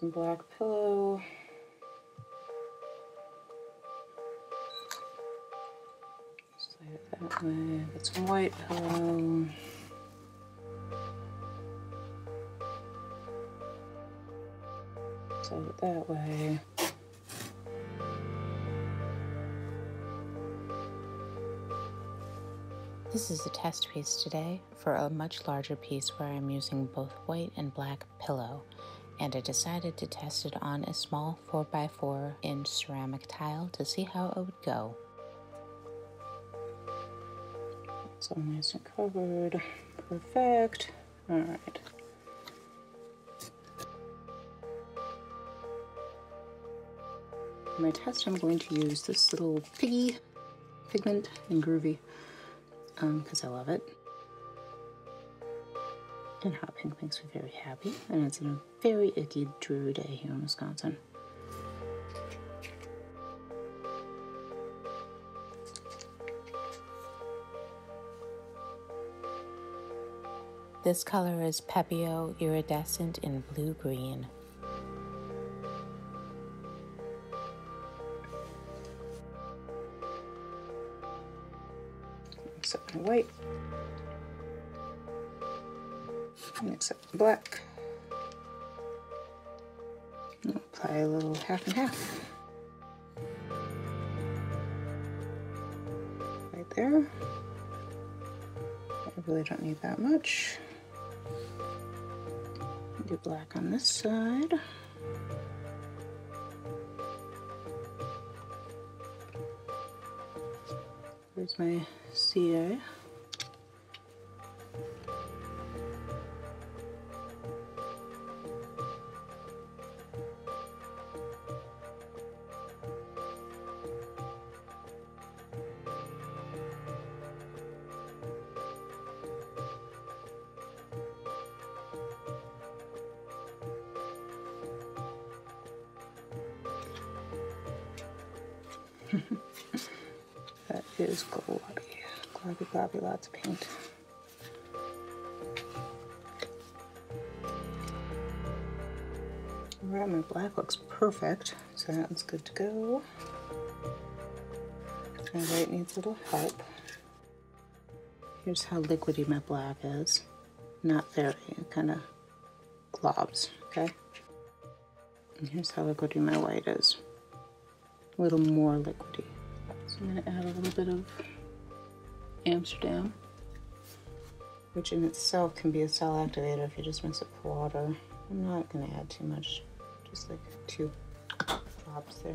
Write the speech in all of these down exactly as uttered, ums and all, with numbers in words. some black pillow. Just lay it that way. Get some white pillow. Lay it that way. This is a test piece today for a much larger piece where I'm using both white and black pillow, and I decided to test it on a small four by four inch ceramic tile to see how it would go. It's all nice and covered. Perfect. All right. For my test, I'm going to use this little piggy pigment in Groovy. Because um, I love it. And hot pink makes me very happy, and it's a very icky, dreary day here in Wisconsin. This color is Pebeo Iridescent in blue-green. Mix up my white, mix up my black, and apply a little half and half. Right there. I really don't need that much. Do black on this side. There's my C A. That is globby. Globby, globby, lots of paint. All right, my black looks perfect, so that one's good to go. My white needs a little help. Here's how liquidy my black is. Not very, it kind of globs, okay? And here's how liquidy my white is. A little more liquidy. So I'm gonna add a little bit of Amsterdam, which in itself can be a cell activator if you just mix it with water. I'm not going to add too much, just like two drops there.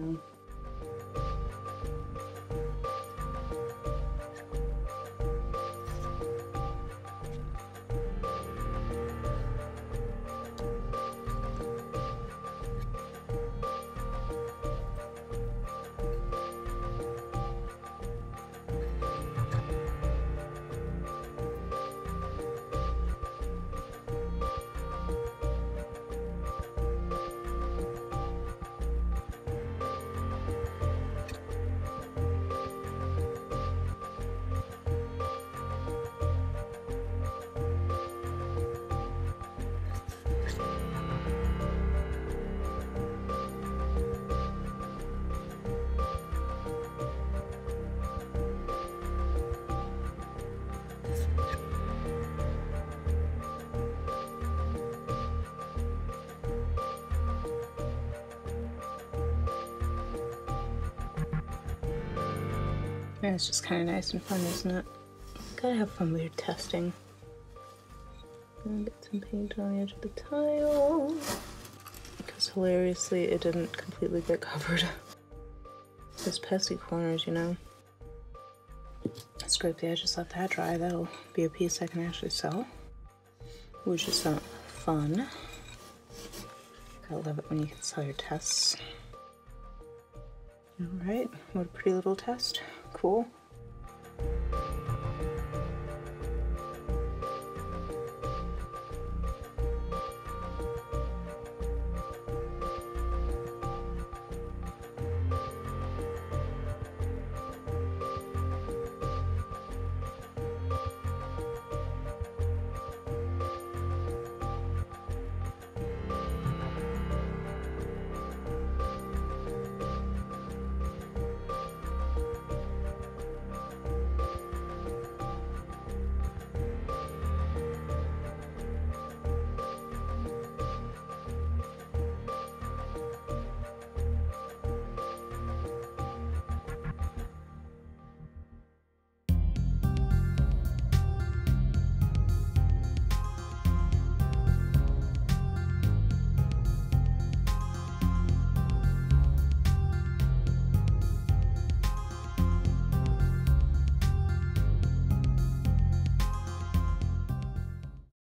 Yeah, it's just kind of nice and fun, isn't it? Gotta have fun with your testing. And get some paint on the edge of the tile. Because hilariously, it didn't completely get covered. Those pesky corners, you know. Scrape the edges, let that dry. That'll be a piece I can actually sell, which is not fun. Gotta love it when you can sell your tests. All right, what a pretty little test. Cool.